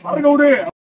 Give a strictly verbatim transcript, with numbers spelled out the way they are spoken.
What are you doing?